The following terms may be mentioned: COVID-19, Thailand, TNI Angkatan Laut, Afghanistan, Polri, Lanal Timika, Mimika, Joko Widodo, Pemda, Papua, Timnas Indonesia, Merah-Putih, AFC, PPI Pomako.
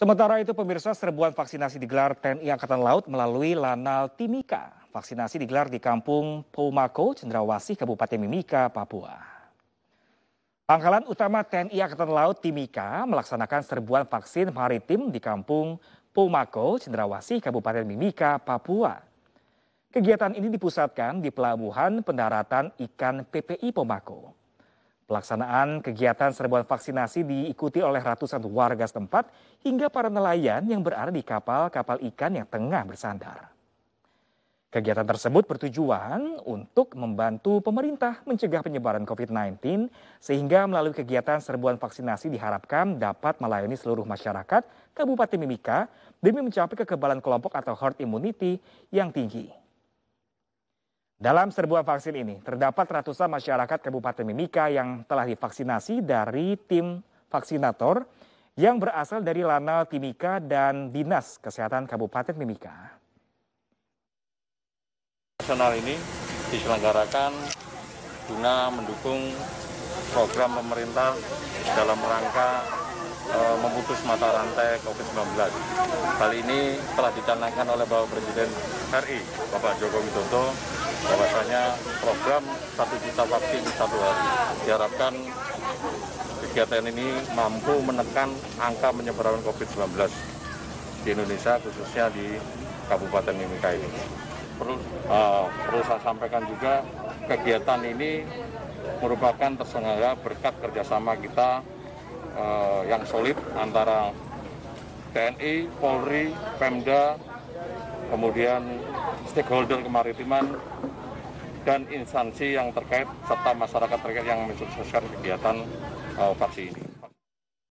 Sementara itu pemirsa, serbuan vaksinasi digelar TNI Angkatan Laut melalui Lanal Timika. Vaksinasi digelar di Kampung Pomako, Cendrawasih, Kabupaten Mimika, Papua. Pangkalan Utama TNI Angkatan Laut Timika melaksanakan serbuan vaksin maritim di Kampung Pomako, Cendrawasih, Kabupaten Mimika, Papua. Kegiatan ini dipusatkan di Pelabuhan Pendaratan Ikan PPI Pomako. Pelaksanaan kegiatan serbuan vaksinasi diikuti oleh ratusan warga setempat hingga para nelayan yang berada di kapal-kapal ikan yang tengah bersandar. Kegiatan tersebut bertujuan untuk membantu pemerintah mencegah penyebaran COVID-19 sehingga melalui kegiatan serbuan vaksinasi diharapkan dapat melayani seluruh masyarakat Kabupaten Mimika demi mencapai kekebalan kelompok atau herd immunity yang tinggi. Dalam serbuan vaksin ini, terdapat ratusan masyarakat Kabupaten Mimika yang telah divaksinasi dari tim vaksinator yang berasal dari Lanal Timika dan Dinas Kesehatan Kabupaten Mimika. Nasional ini diselenggarakan guna mendukung program pemerintah dalam rangka memutus mata rantai COVID-19. Hal ini telah dicanangkan oleh Bapak Presiden RI, Bapak Joko Widodo, bahwasanya program 1 juta vaksin 1 hari. Diharapkan kegiatan ini mampu menekan angka penyebaran COVID-19 di Indonesia, khususnya di Kabupaten Mimika ini. Perlu saya sampaikan juga, kegiatan ini merupakan tersengaja berkat kerjasama kita yang solid antara TNI, Polri, Pemda, kemudian stakeholder kemaritiman dan instansi yang terkait serta masyarakat terkait yang mensukseskan kegiatan vaksin ini.